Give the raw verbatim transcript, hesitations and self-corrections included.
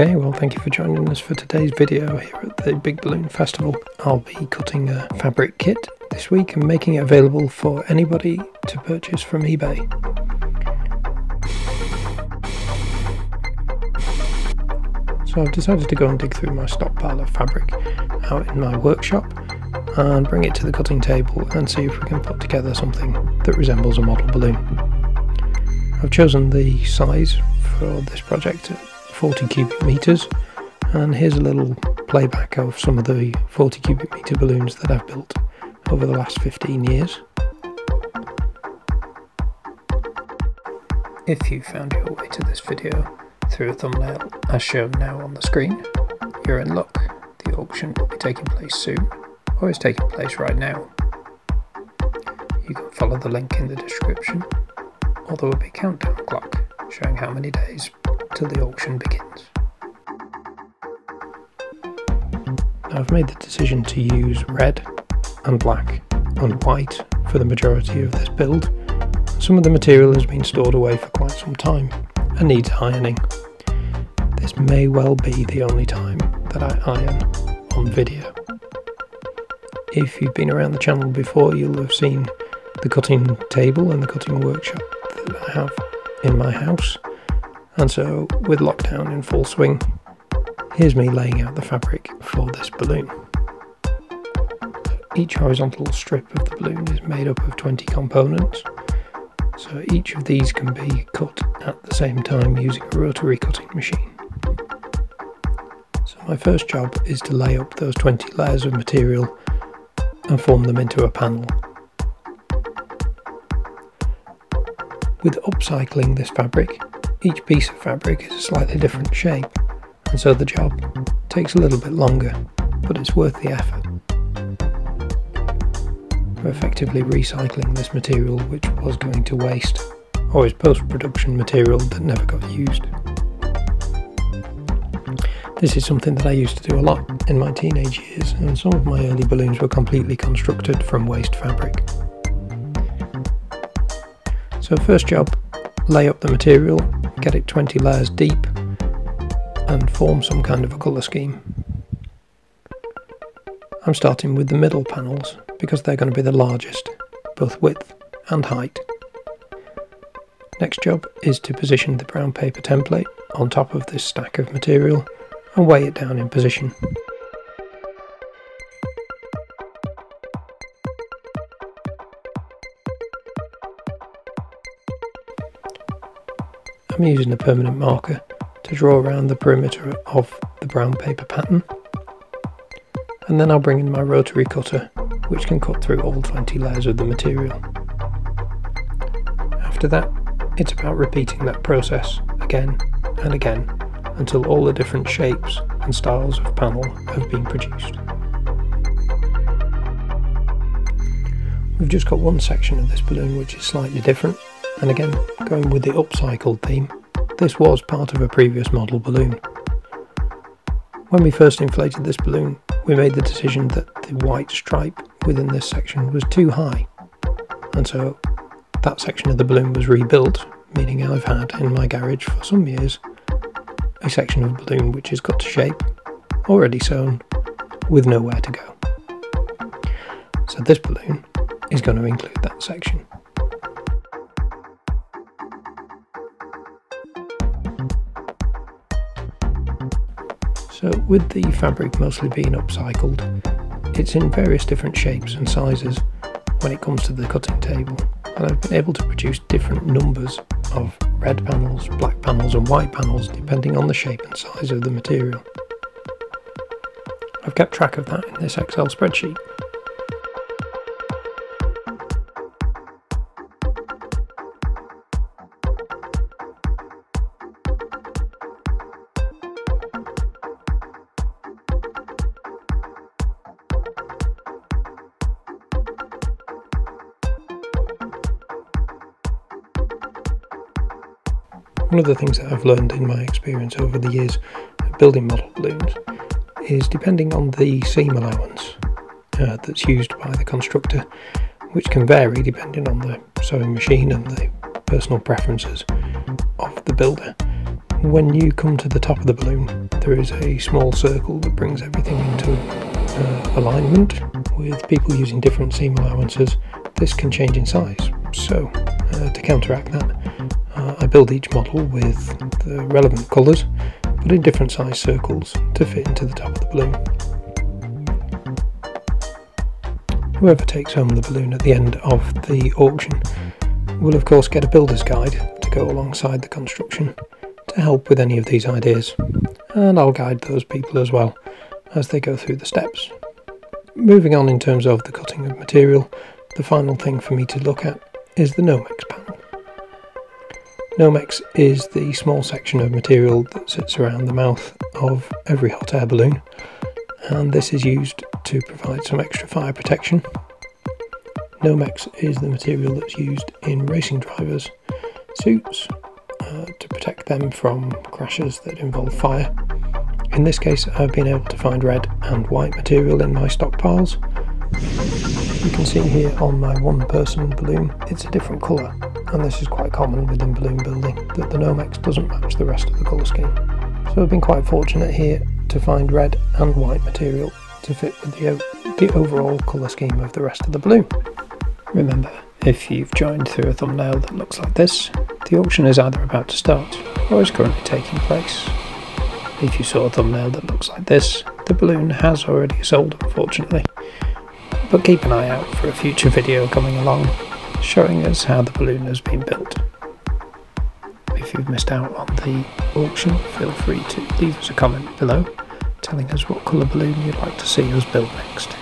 Okay, well thank you for joining us for today's video here at the Big Balloon Festival. I'll be cutting a fabric kit this week and making it available for anybody to purchase from eBay. So I've decided to go and dig through my stockpile of fabric out in my workshop and bring it to the cutting table and see if we can put together something that resembles a model balloon. I've chosen the size for this project at forty cubic meters, and here's a little playback of some of the forty cubic meter balloons that I've built over the last fifteen years. If you found your way to this video through a thumbnail as shown now on the screen, you're in luck. The auction will be taking place soon, or is taking place right now. You can follow the link in the description, or there will be a countdown clock showing how many days till the auction begins. I've made the decision to use red and black and white for the majority of this build. Some of the material has been stored away for quite some time and needs ironing. This may well be the only time that I iron on video. If you've been around the channel before, you'll have seen the cutting table and the cutting workshop that I have in my house. And so, with lockdown in full swing, here's me laying out the fabric for this balloon. Each horizontal strip of the balloon is made up of twenty components, so each of these can be cut at the same time using a rotary cutting machine. So my first job is to lay up those twenty layers of material and form them into a panel. With upcycling this fabric, each piece of fabric is a slightly different shape, and so the job takes a little bit longer, but it's worth the effort. We're effectively recycling this material which was going to waste, or is post-production material that never got used. This is something that I used to do a lot in my teenage years, and some of my early balloons were completely constructed from waste fabric. So first job, lay up the material, get it twenty layers deep and form some kind of a colour scheme. I'm starting with the middle panels because they're going to be the largest, both width and height. Next job is to position the brown paper template on top of this stack of material and weigh it down in position. I'm using a permanent marker to draw around the perimeter of the brown paper pattern, and then I'll bring in my rotary cutter which can cut through all twenty layers of the material. After that, it's about repeating that process again and again until all the different shapes and styles of panel have been produced. We've just got one section of this balloon which is slightly different, and again, going with the upcycled theme, this was part of a previous model balloon. When we first inflated this balloon, we made the decision that the white stripe within this section was too high, and so that section of the balloon was rebuilt, meaning I've had in my garage for some years a section of balloon which is cut to shape, already sewn, with nowhere to go. So this balloon is going to include that section. So with the fabric mostly being upcycled, it's in various different shapes and sizes when it comes to the cutting table, and I've been able to produce different numbers of red panels, black panels and white panels depending on the shape and size of the material. I've kept track of that in this Excel spreadsheet. One of the things that I've learned in my experience over the years of building model balloons is, depending on the seam allowance uh, that's used by the constructor, which can vary depending on the sewing machine and the personal preferences of the builder, when you come to the top of the balloon, there is a small circle that brings everything into uh, alignment. With people using different seam allowances, this can change in size. So uh, to counteract that, uh, I build each model with the relevant colours, but in different size circles to fit into the top of the balloon. Whoever takes home the balloon at the end of the auction will of course get a builder's guide to go alongside the construction to help with any of these ideas, and I'll guide those people as well as they go through the steps. Moving on in terms of the cutting of material, the final thing for me to look at is the Nomex panel. Nomex is the small section of material that sits around the mouth of every hot air balloon, and this is used to provide some extra fire protection. Nomex is the material that's used in racing drivers' suits uh, to protect them from crashes that involve fire. In this case, I've been able to find red and white material in my stockpiles. You can see here on my one-person balloon, it's a different colour, and this is quite common within balloon building, that the Nomex doesn't match the rest of the colour scheme. So I've been quite fortunate here to find red and white material to fit with the, the overall colour scheme of the rest of the balloon. Remember, if you've joined through a thumbnail that looks like this, the auction is either about to start or is currently taking place. If you saw a thumbnail that looks like this, the balloon has already sold, unfortunately. But keep an eye out for a future video coming along, showing us how the balloon has been built. If you've missed out on the auction, feel free to leave us a comment below, telling us what colour balloon you'd like to see us build next.